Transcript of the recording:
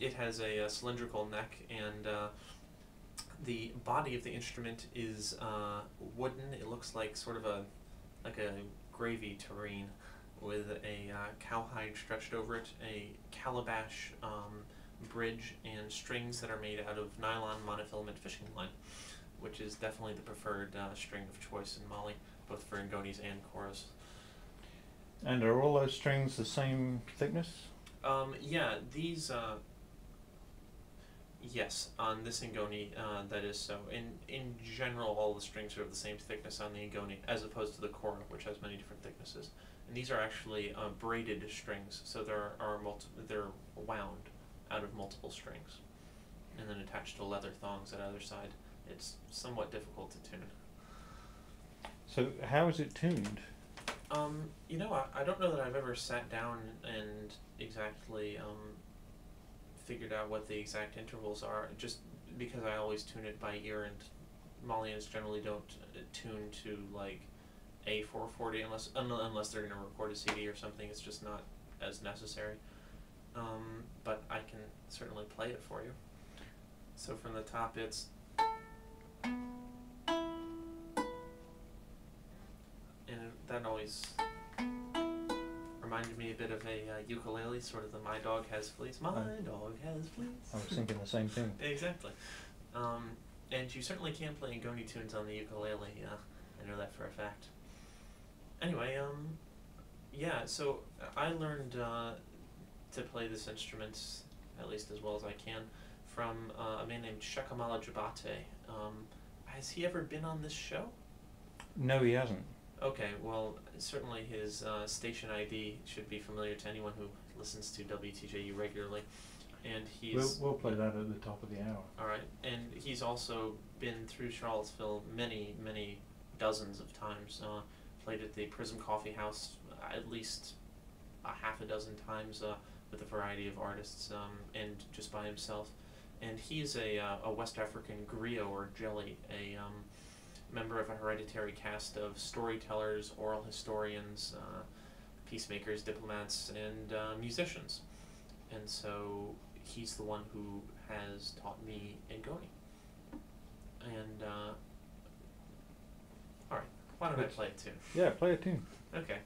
It has a cylindrical neck, and the body of the instrument is wooden. It looks like sort of a gravy tureen with a cowhide stretched over it, a calabash bridge, and strings that are made out of nylon monofilament fishing line, which is definitely the preferred string of choice in Mali, both for ngonis and koras. And are all those strings the same thickness? Yeah, these, yes, on this ngoni, that is so. In general, all the strings are of the same thickness on the ngoni, as opposed to the kora, which has many different thicknesses. And these are actually braided strings, so they're wound out of multiple strings, and then attached to leather thongs at either side. It's somewhat difficult to tune. So how is it tuned? You know, I don't know that I've ever sat down and exactly figured out what the exact intervals are, just because I always tune it by ear, and Malians generally don't tune to, like, a 440 unless they're going to record a CD or something. It's just not as necessary. But I can certainly play it for you. So from the top, it's... And that always reminded me a bit of a ukulele, sort of the My Dog Has Fleas. My dog has fleas. I was thinking the same thing. Exactly. And you certainly can play ngoni tunes on the ukulele. I know that for a fact. Anyway, yeah, so I learned to play this instrument, at least as well as I can, from a man named Shakamala Jabate. Has he ever been on this show? No, he hasn't. Okay, well, certainly his station ID should be familiar to anyone who listens to WTJU regularly. And he's... We'll play that at the top of the hour. All right, and he's also been through Charlottesville many, many dozens of times. Played at the Prism Coffee House at least a half a dozen times with a variety of artists, and just by himself. And he's a West African griot, or jelly, a member of a hereditary caste of storytellers, oral historians, peacemakers, diplomats, and musicians. And so he's the one who has taught me ngoni. And, alright, why don't I play a tune? Yeah, play a tune. Okay.